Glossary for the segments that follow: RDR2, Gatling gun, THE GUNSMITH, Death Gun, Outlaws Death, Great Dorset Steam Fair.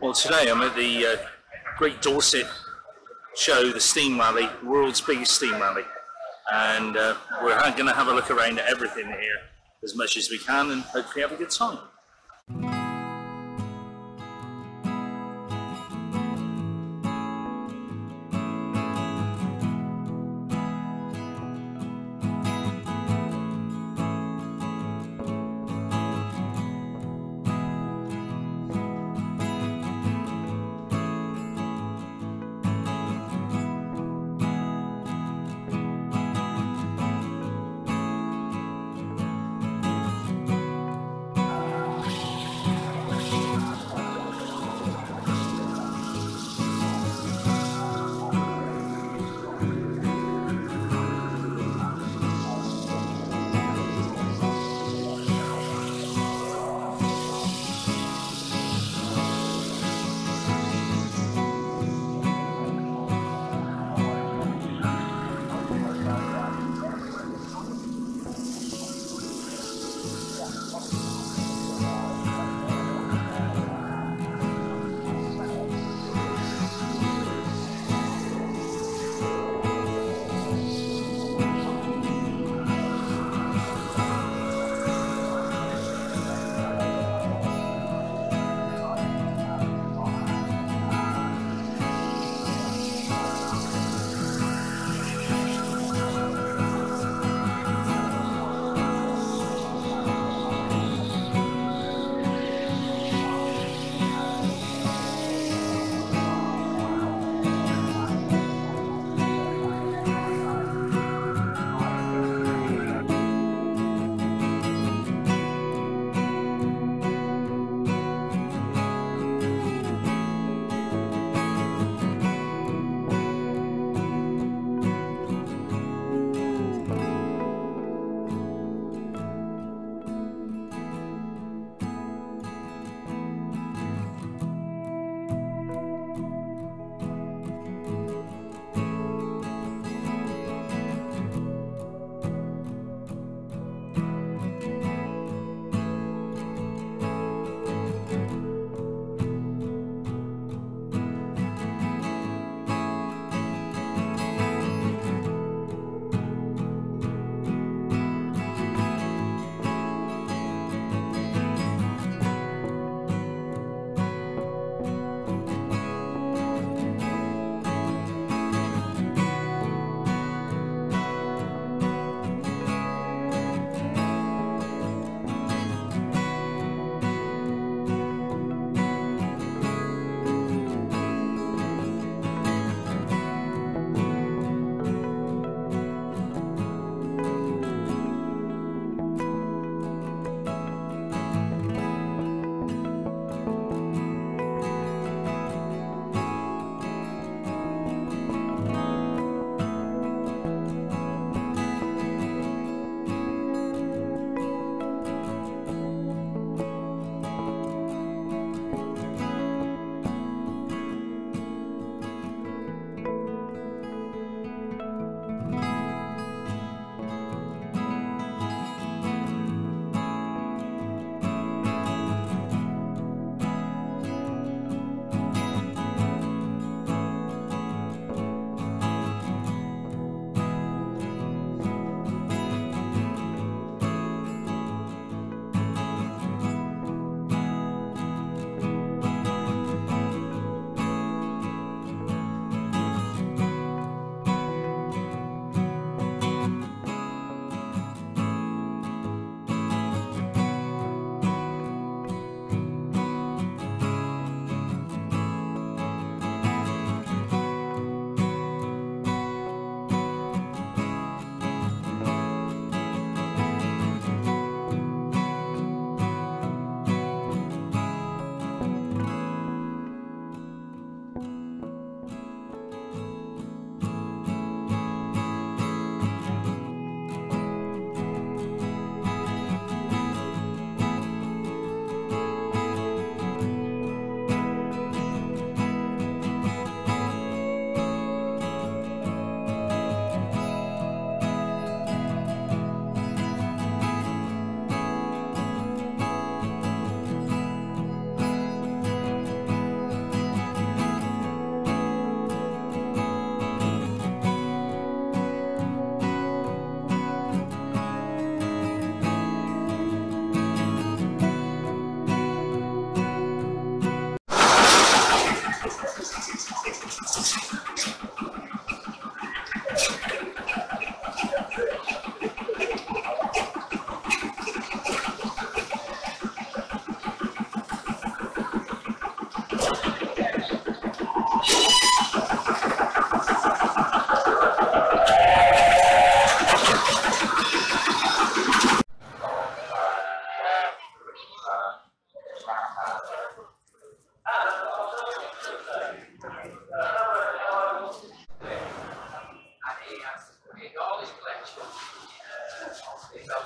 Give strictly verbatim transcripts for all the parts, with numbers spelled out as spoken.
Well, today I'm at the uh, Great Dorset show, the Steam Rally, world's biggest Steam Rally, and uh, we're going to have a look around at everything here as much as we can and hopefully have a good time. I'm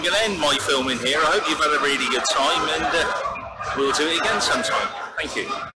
going to end my filming here. I hope you've had a really good time, and uh, we'll do it again sometime. Thank you.